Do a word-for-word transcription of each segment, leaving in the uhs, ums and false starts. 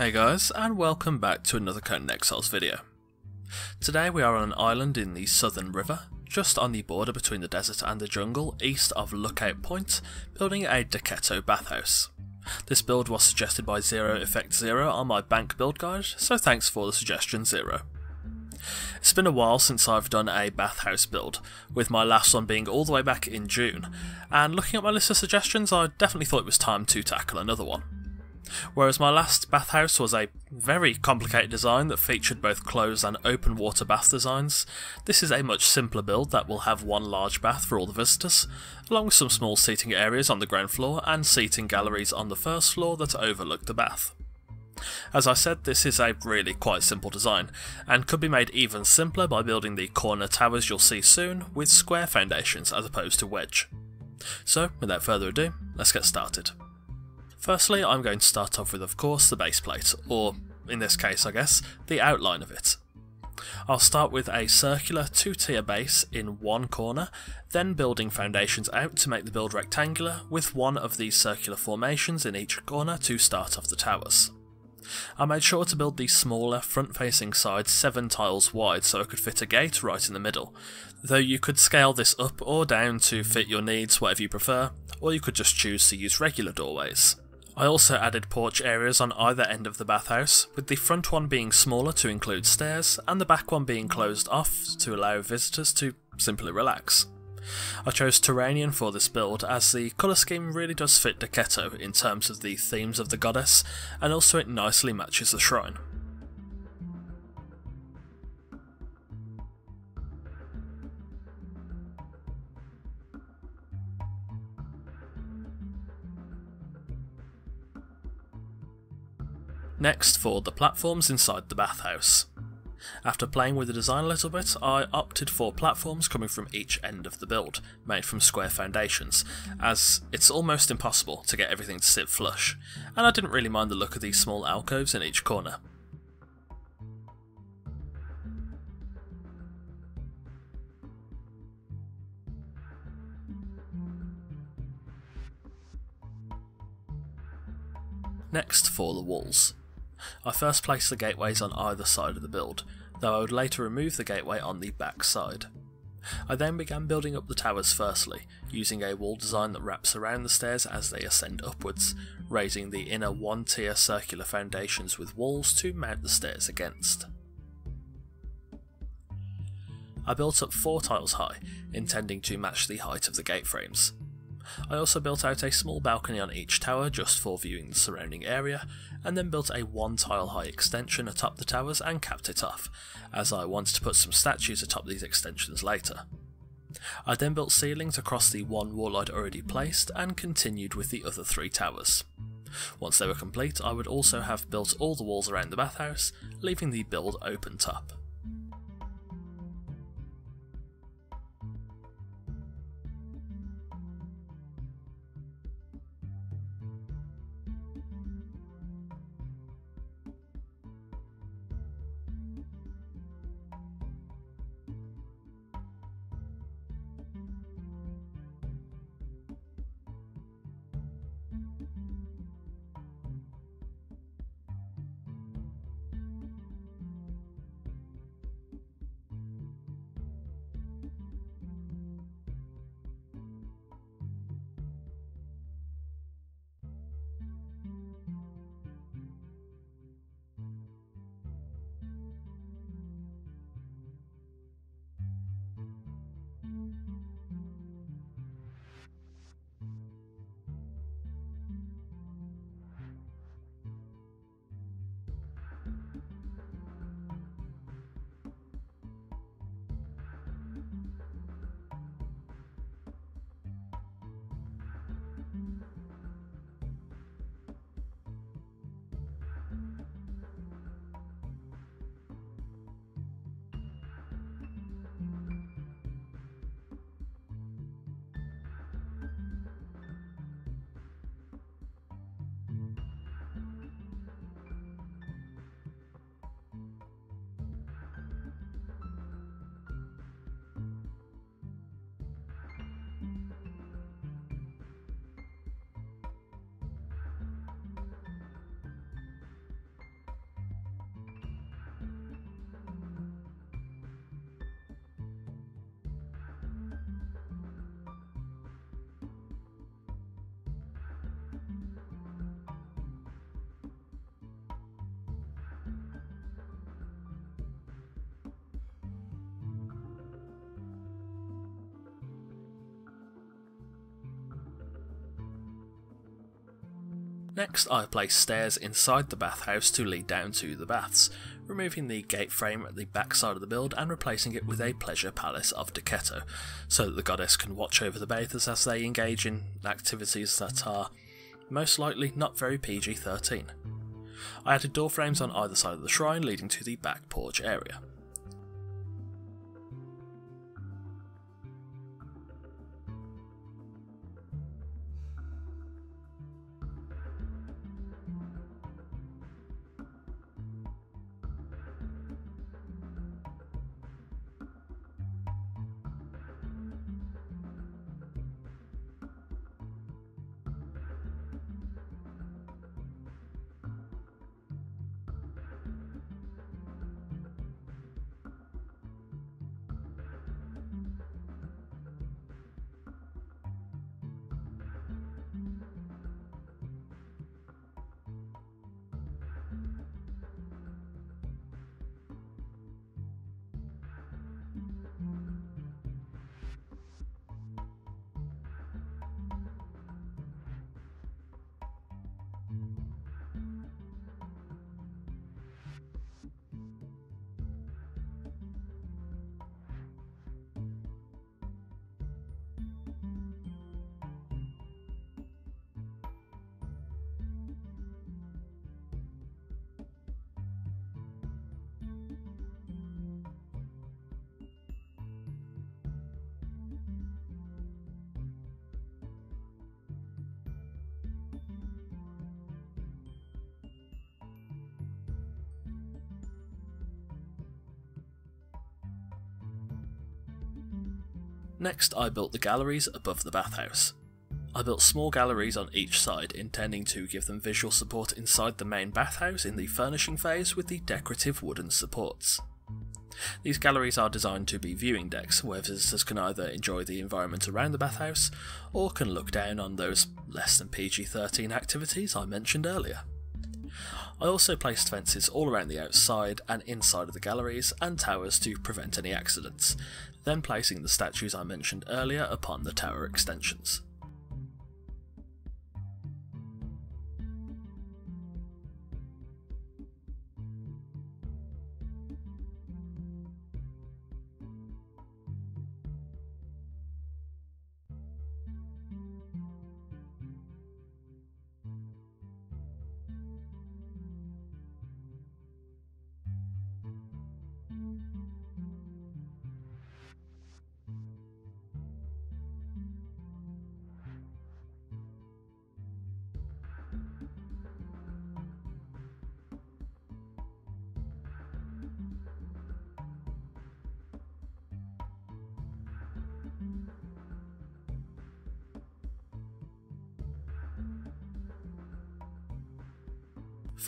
Hey guys, and welcome back to another Conan Exiles video. Today we are on an island in the Southern River, just on the border between the desert and the jungle, east of Lookout Point, building a Derketo bathhouse. This build was suggested by Zero Effect Zero on my bank build guide, so thanks for the suggestion, Zero. It's been a while since I've done a bathhouse build, with my last one being all the way back in June, and looking at my list of suggestions I definitely thought it was time to tackle another one. Whereas my last bathhouse was a very complicated design that featured both closed and open water bath designs, this is a much simpler build that will have one large bath for all the visitors, along with some small seating areas on the ground floor and seating galleries on the first floor that overlook the bath. As I said, this is a really quite simple design, and could be made even simpler by building the corner towers you'll see soon with square foundations as opposed to wedge. So, without further ado, let's get started. Firstly, I'm going to start off with, of course, the base plate, or, in this case I guess, the outline of it. I'll start with a circular two-tier base in one corner, then building foundations out to make the build rectangular, with one of these circular formations in each corner to start off the towers. I made sure to build the smaller front-facing side seven tiles wide so I could fit a gate right in the middle, though you could scale this up or down to fit your needs, whatever you prefer, or you could just choose to use regular doorways. I also added porch areas on either end of the bathhouse, with the front one being smaller to include stairs and the back one being closed off to allow visitors to simply relax. I chose Turanian for this build as the colour scheme really does fit Derketo in terms of the themes of the goddess, and also it nicely matches the shrine. Next, for the platforms inside the bathhouse. After playing with the design a little bit, I opted for platforms coming from each end of the build, made from square foundations, as it's almost impossible to get everything to sit flush, and I didn't really mind the look of these small alcoves in each corner. Next, for the walls. I first placed the gateways on either side of the build, though I would later remove the gateway on the back side. I then began building up the towers firstly, using a wall design that wraps around the stairs as they ascend upwards, raising the inner one-tier circular foundations with walls to mount the stairs against. I built up four tiles high, intending to match the height of the gate frames. I also built out a small balcony on each tower just for viewing the surrounding area, and then built a one tile high extension atop the towers and capped it off, as I wanted to put some statues atop these extensions later. I then built ceilings across the one wall I'd already placed and continued with the other three towers. Once they were complete, I would also have built all the walls around the bathhouse, leaving the build open top. Next, I place stairs inside the bathhouse to lead down to the baths, removing the gate frame at the back side of the build and replacing it with a pleasure palace of Derketo, so that the goddess can watch over the bathers as they engage in activities that are most likely not very P G thirteen. I added door frames on either side of the shrine leading to the back porch area. Next, I built the galleries above the bathhouse. I built small galleries on each side, intending to give them visual support inside the main bathhouse in the furnishing phase with the decorative wooden supports. These galleries are designed to be viewing decks, where visitors can either enjoy the environment around the bathhouse, or can look down on those less than P G thirteen activities I mentioned earlier. I also placed fences all around the outside and inside of the galleries and towers to prevent any accidents, then placing the statues I mentioned earlier upon the tower extensions.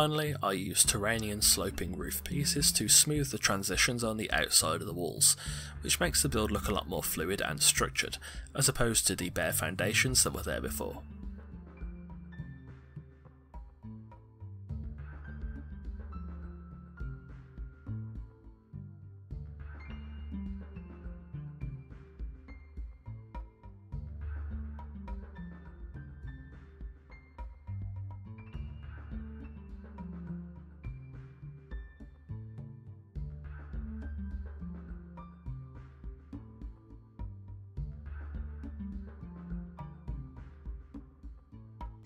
Finally, I used Turanian sloping roof pieces to smooth the transitions on the outside of the walls, which makes the build look a lot more fluid and structured, as opposed to the bare foundations that were there before.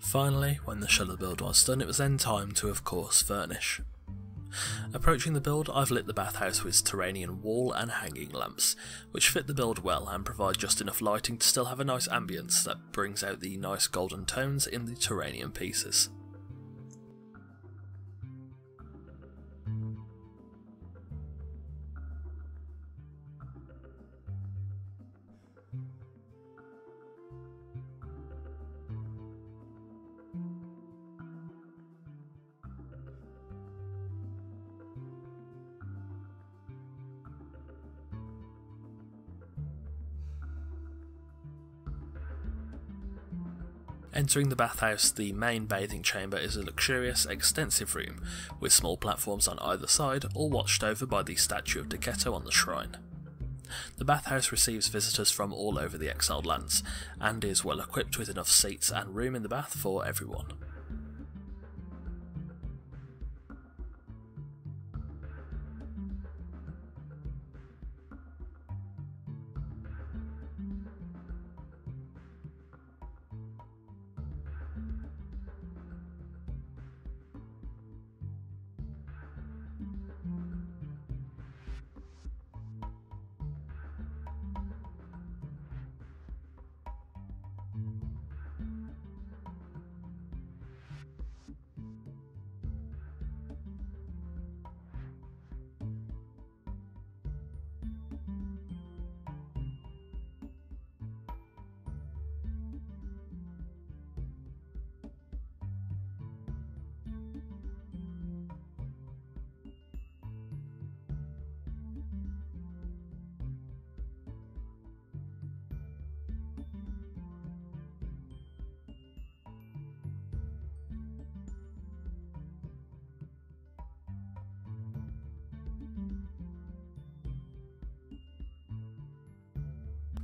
Finally, when the shell of the build was done, it was then time to, of course, furnish. Approaching the build, I've lit the bathhouse with Turanian wall and hanging lamps, which fit the build well and provide just enough lighting to still have a nice ambience that brings out the nice golden tones in the Turanian pieces. Entering the bathhouse, the main bathing chamber is a luxurious, extensive room, with small platforms on either side, all watched over by the statue of Derketo on the shrine. The bathhouse receives visitors from all over the exiled lands, and is well equipped with enough seats and room in the bath for everyone.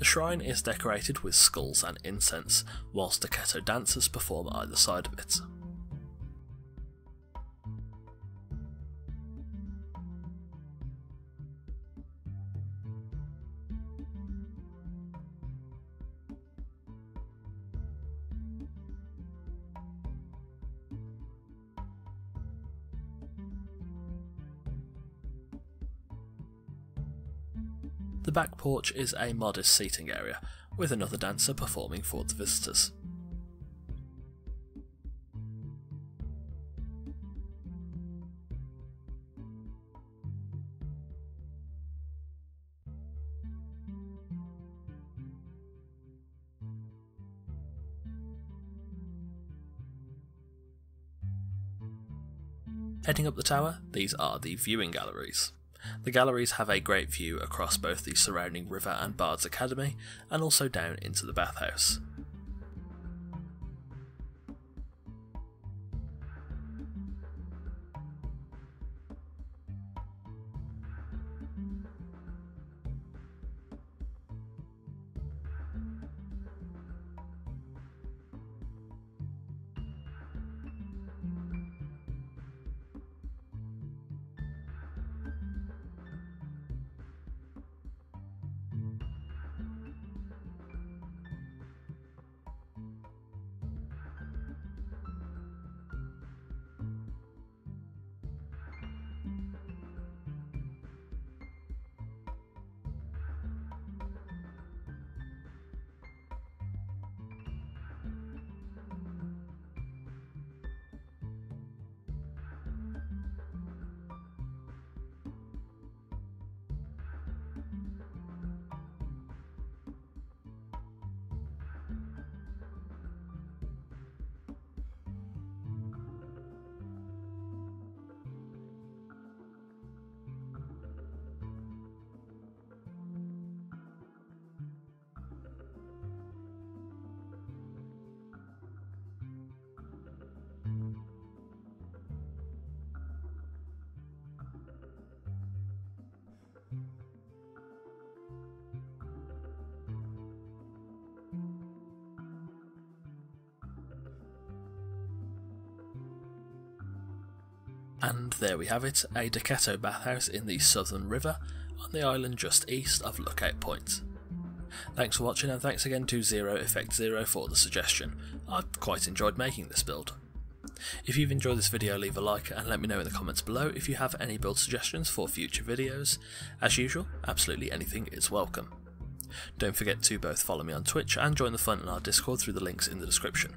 The shrine is decorated with skulls and incense, whilst Derketo dancers perform either side of it. The back porch is a modest seating area, with another dancer performing for the visitors. Heading up the tower, these are the viewing galleries. The galleries have a great view across both the surrounding river and Bard's Academy, and also down into the bathhouse. And there we have it, a Derketo bathhouse in the Southern River, on the island just east of Lookout Point. Thanks for watching, and thanks again to Zero Effect Zero for the suggestion. I've quite enjoyed making this build. If you've enjoyed this video, leave a like and let me know in the comments below if you have any build suggestions for future videos. As usual, absolutely anything is welcome. Don't forget to both follow me on Twitch and join the fun in our Discord through the links in the description.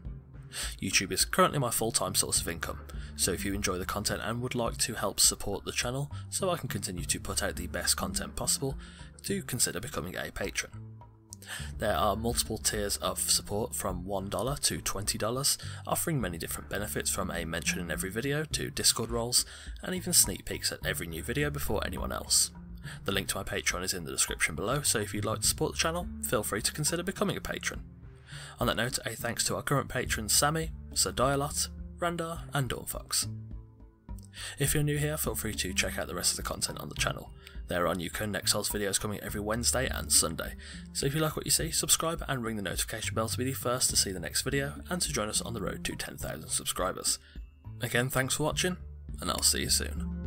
YouTube is currently my full-time source of income, so if you enjoy the content and would like to help support the channel so I can continue to put out the best content possible, do consider becoming a patron. There are multiple tiers of support from one dollar to twenty dollars, offering many different benefits, from a mention in every video to Discord roles, and even sneak peeks at every new video before anyone else. The link to my Patreon is in the description below, so if you'd like to support the channel, feel free to consider becoming a patron. On that note, a thanks to our current patrons Sammy, Sir Dialot, Randar and Dawnfox. If you're new here, feel free to check out the rest of the content on the channel. There are new Conan Exiles videos coming every Wednesday and Sunday, so if you like what you see, subscribe and ring the notification bell to be the first to see the next video and to join us on the road to ten thousand subscribers. Again, thanks for watching, and I'll see you soon.